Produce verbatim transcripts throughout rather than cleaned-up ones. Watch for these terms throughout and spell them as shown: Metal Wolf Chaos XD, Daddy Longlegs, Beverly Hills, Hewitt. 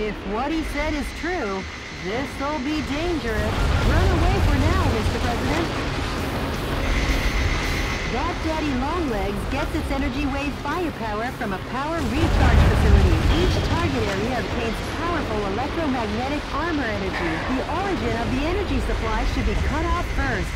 If what he said is true, this'll be dangerous. Run away for now, Mister President. That Daddy Longlegs gets its energy wave firepower from a power recharge facility. Each target area obtains powerful electromagnetic armor energy. The origin of the energy supply should be cut off first.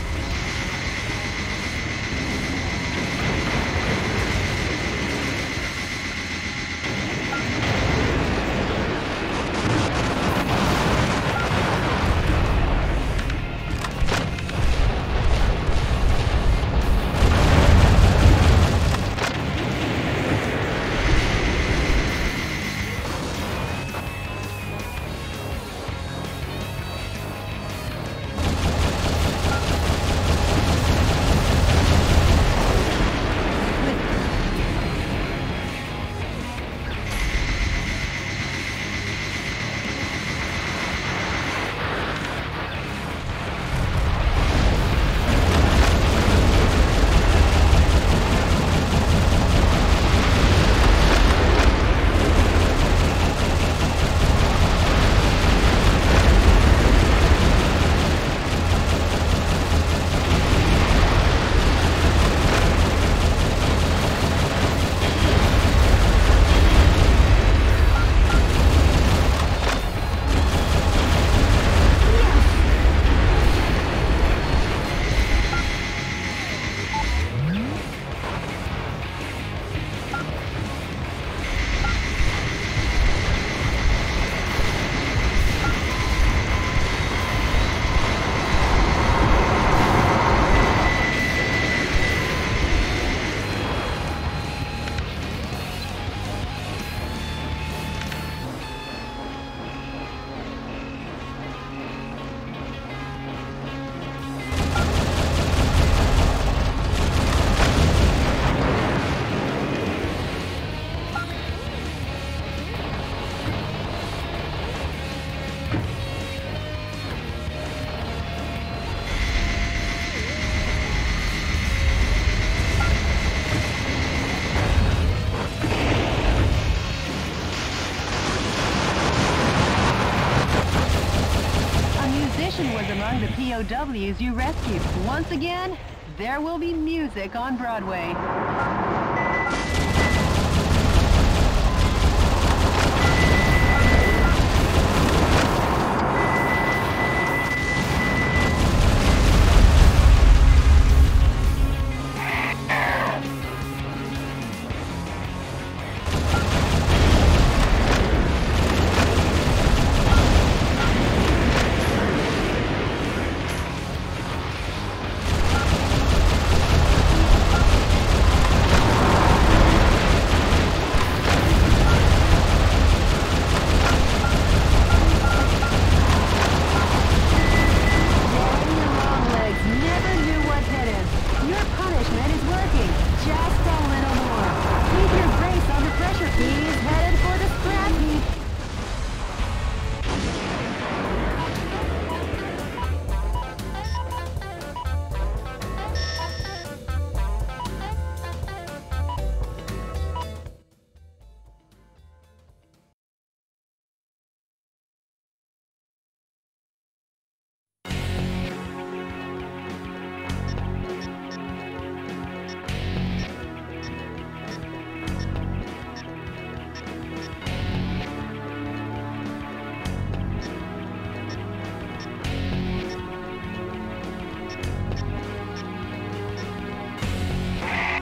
P O Ws you rescued. Once again, there will be music on Broadway.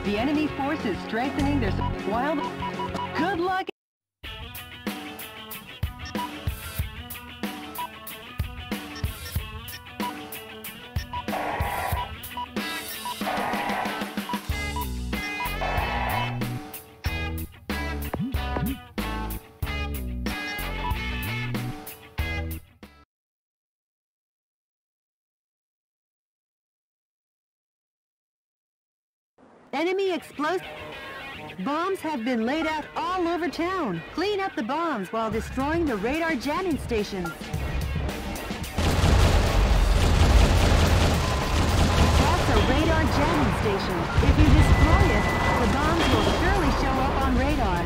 The enemy force is strengthening their wild... Good luck! Enemy explosive bombs have been laid out all over town. Clean up the bombs while destroying the radar jamming stations. That's a radar jamming station. If you destroy it, the bombs will surely show up on radar.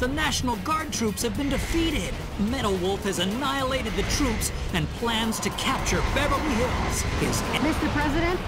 The National Guard troops have been defeated. Metal Wolf has annihilated the troops and plans to capture Beverly Hills. His Mister President?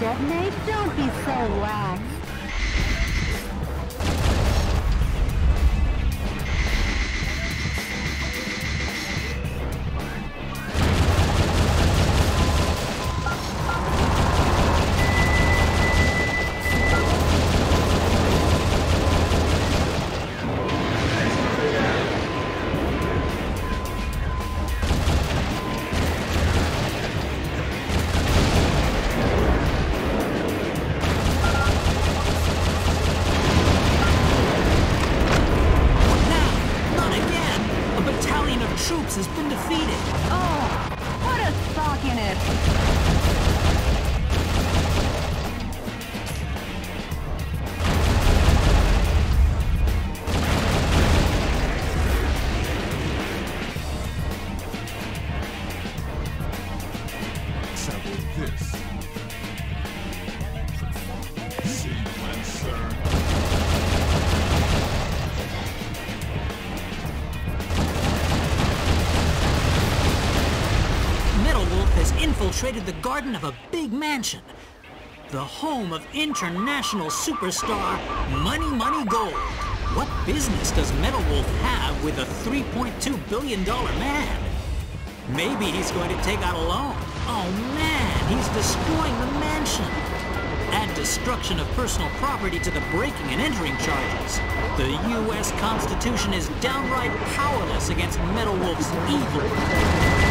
Detonate? Don't be so lax. Troops has been defeated. Oh, put a sock in it. Infiltrated the garden of a big mansion, the home of international superstar Money Money Gold. What business does Metal Wolf have with a three point two billion dollar man? Maybe he's going to take out a loan. Oh man, he's destroying the mansion. Add destruction of personal property to the breaking and entering charges. The U S Constitution is downright powerless against Metal Wolf's evil.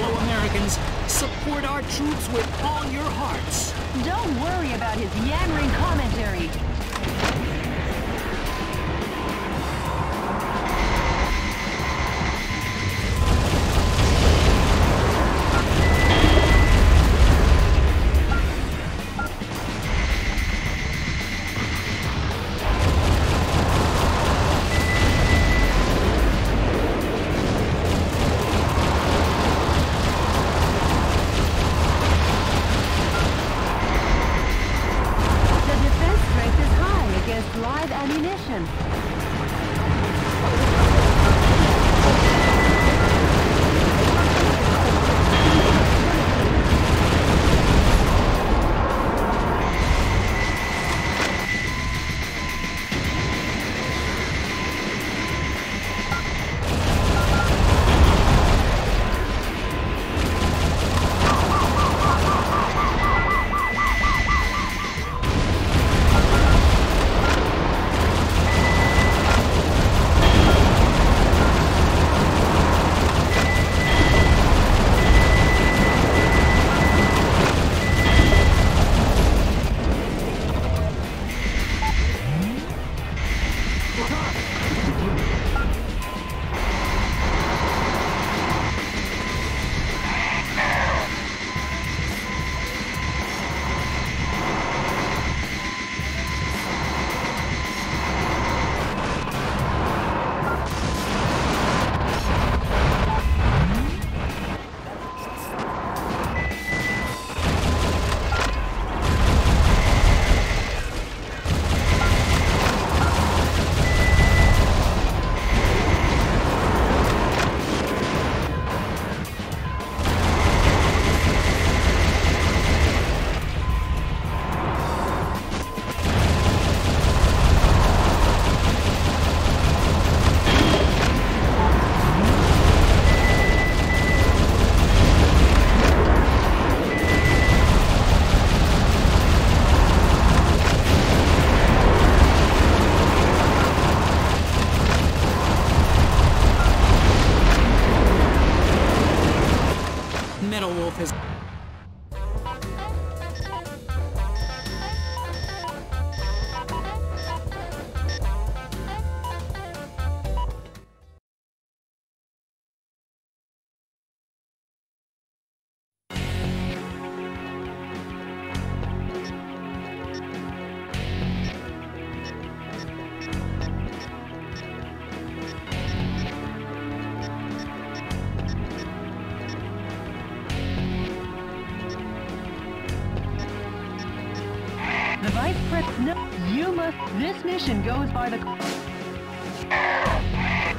fellow Americans, support our troops with all your hearts. Don't worry about his yammering commentary. Metal Wolf has... No, you must. This mission goes by the.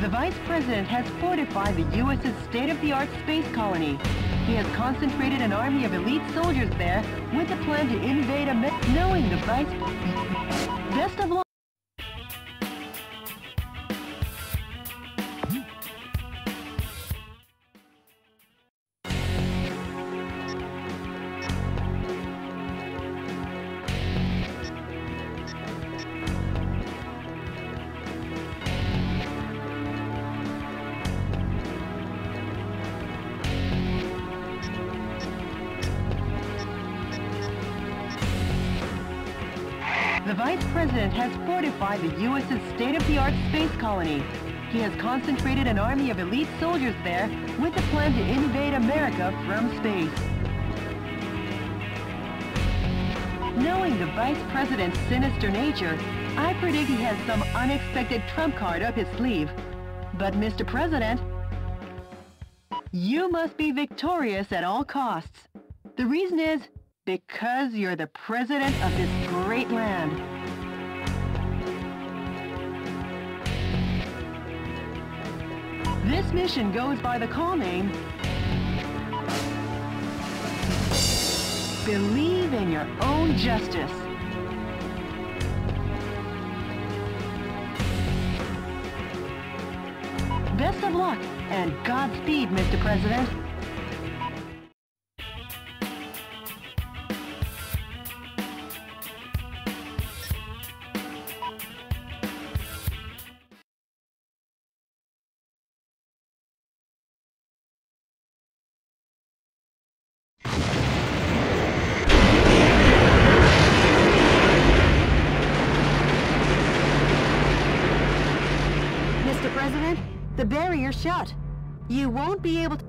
The Vice President has fortified the U S's state-of-the-art space colony. He has concentrated an army of elite soldiers there with the plan to invade a met. Knowing the Vice. Best of luck. The Vice President has fortified the U S's state-of-the-art space colony. He has concentrated an army of elite soldiers there with the plan to invade America from space. Knowing the Vice President's sinister nature, I predict he has some unexpected trump card up his sleeve. But Mister President, you must be victorious at all costs. The reason is, because you're the president of this great land. This mission goes by the call name, Believe in Your Own Justice. Best of luck and Godspeed, Mister President. The barrier shut. You won't be able to...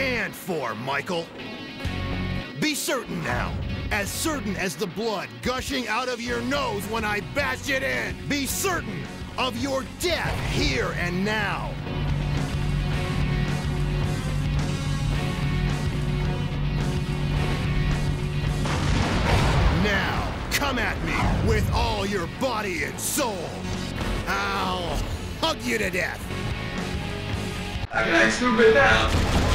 Stand for, Michael. Be certain now, as certain as the blood gushing out of your nose when I bash it in. Be certain of your death here and now. Now, come at me with all your body and soul. I'll hug you to death. I can act stupid now.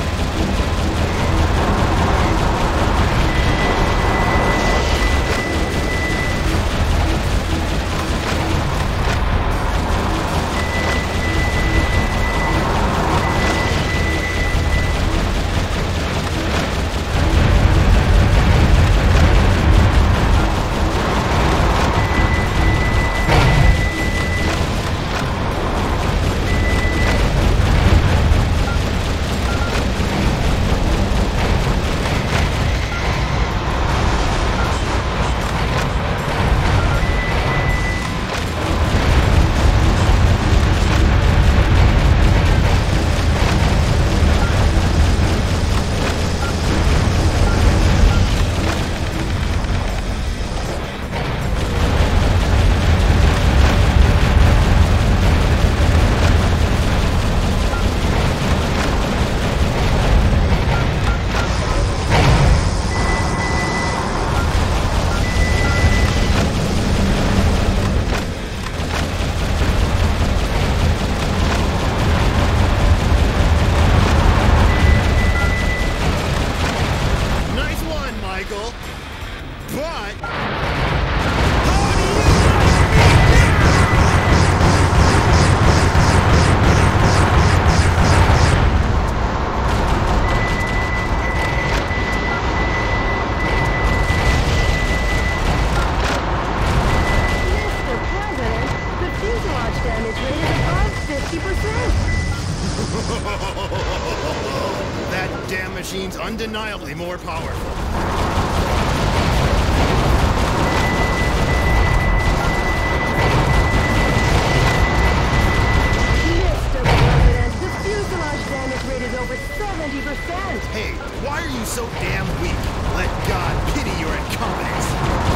machine's undeniably more powerful. Hey, why are you so damn weak? Let God pity your incompetence.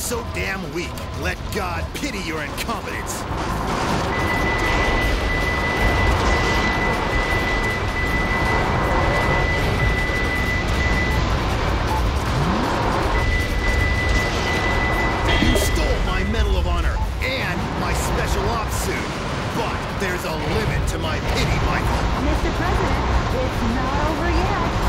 you so damn weak. Let God pity your incompetence. You stole my Medal of Honor and my Special Ops suit. But there's a limit to my pity, Michael. Mister President, it's not over yet.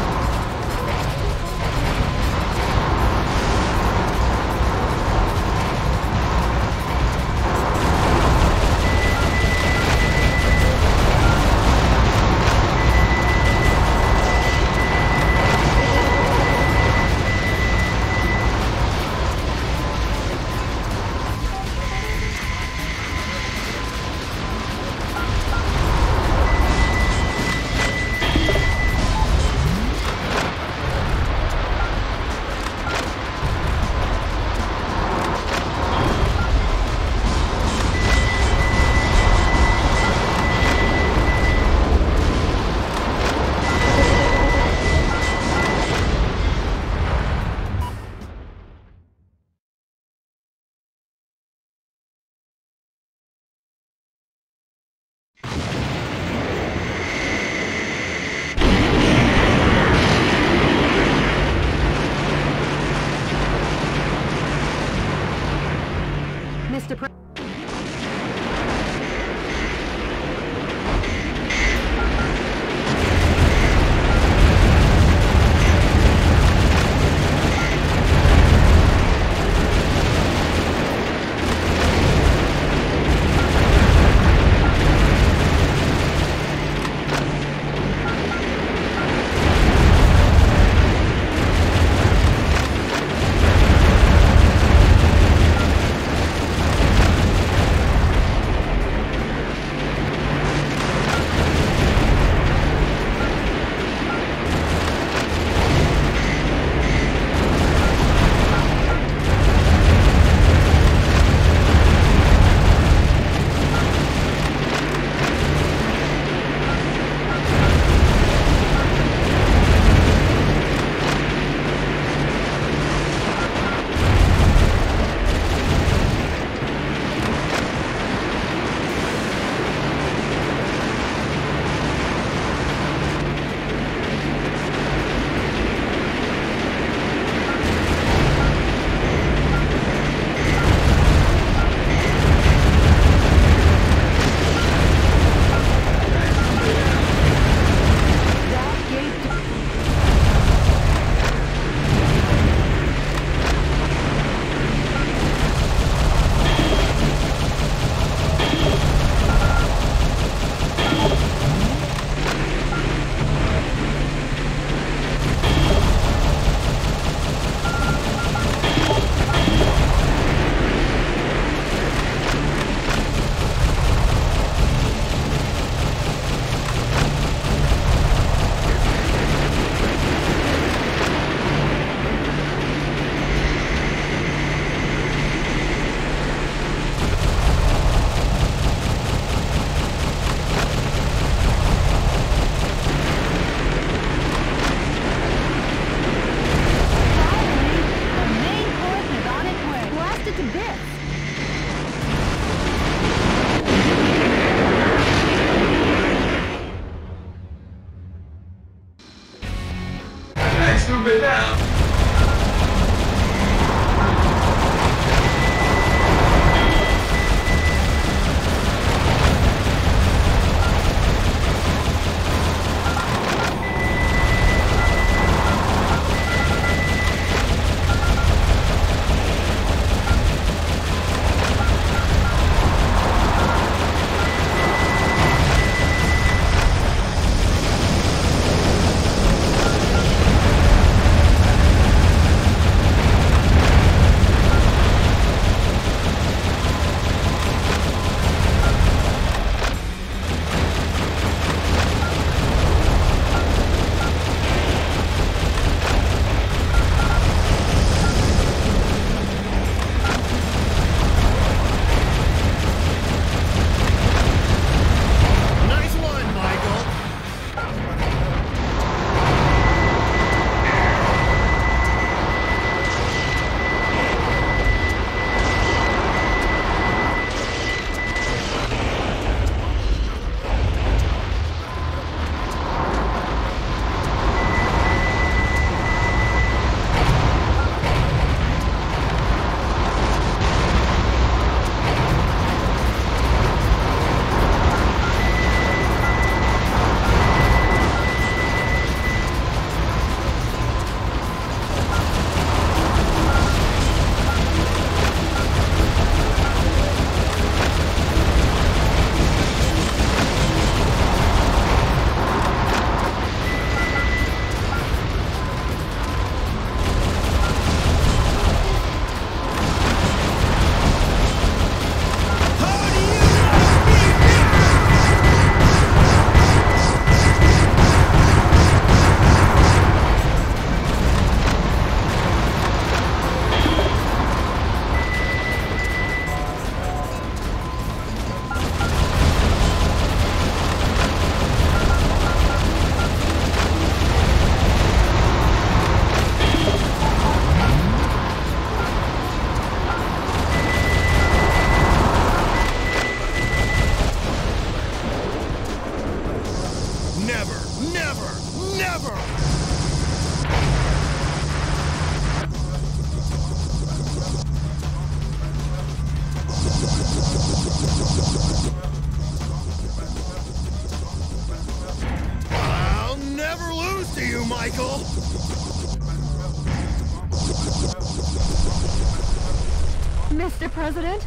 Mister President?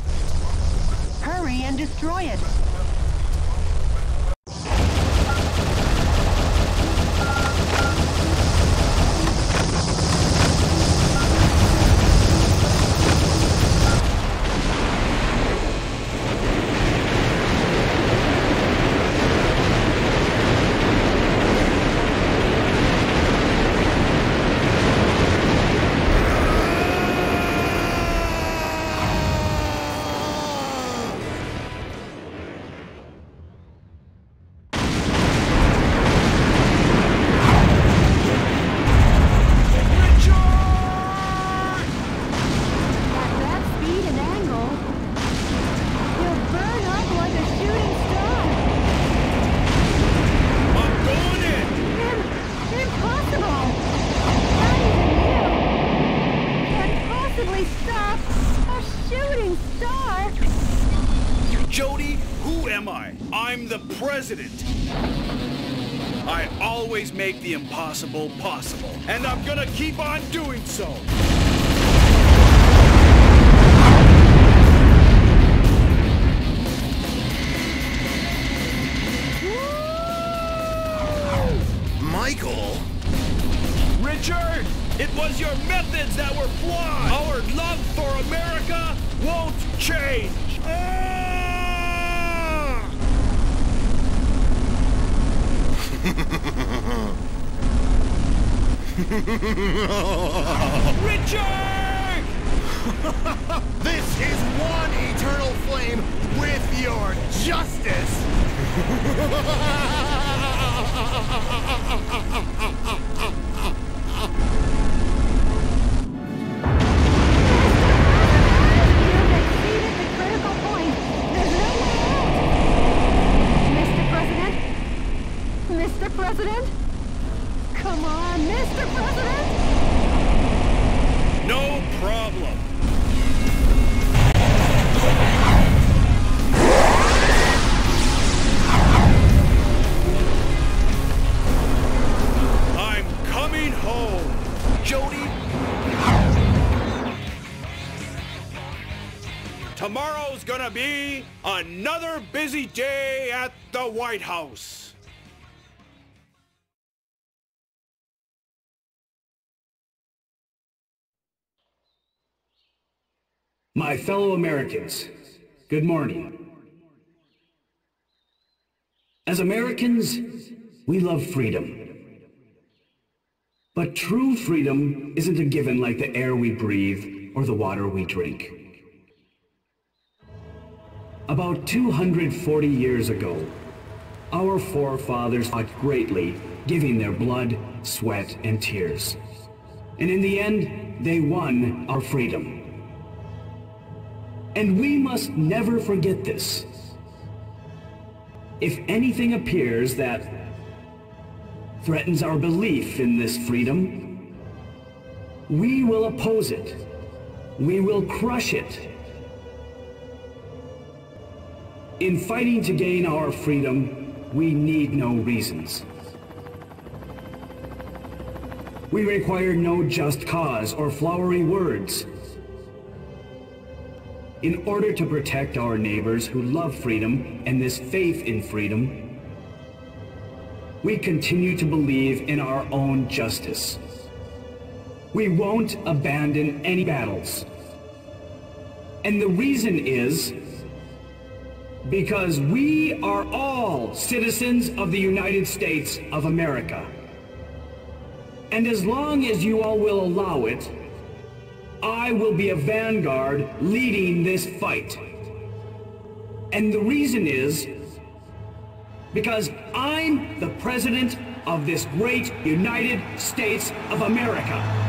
Hurry and destroy it. I always make the impossible possible, and I'm gonna keep on doing so! Woo! Michael? Richard! It was your methods that were flawed! Our love for America won't change! Ah! Richard! This is one eternal flame with your justice! Mister President? Come on, Mister President! No problem! I'm coming home, Jody! Tomorrow's gonna be another busy day at the White House. My fellow Americans, good morning. As Americans, we love freedom. But true freedom isn't a given like the air we breathe or the water we drink. About two hundred forty years ago, our forefathers fought greatly, giving their blood, sweat, and tears. And in the end, they won our freedom. And we must never forget this. If anything appears that threatens our belief in this freedom, we will oppose it. We will crush it. In fighting to gain our freedom, we need no reasons. We require no just cause or flowery words. In order to protect our neighbors who love freedom and this faith in freedom, we continue to believe in our own justice. We won't abandon any battles. And the reason is because we are all citizens of the United States of America. And as long as you all will allow it, I will be a vanguard leading this fight. And the reason is because I'm the president of this great United States of America.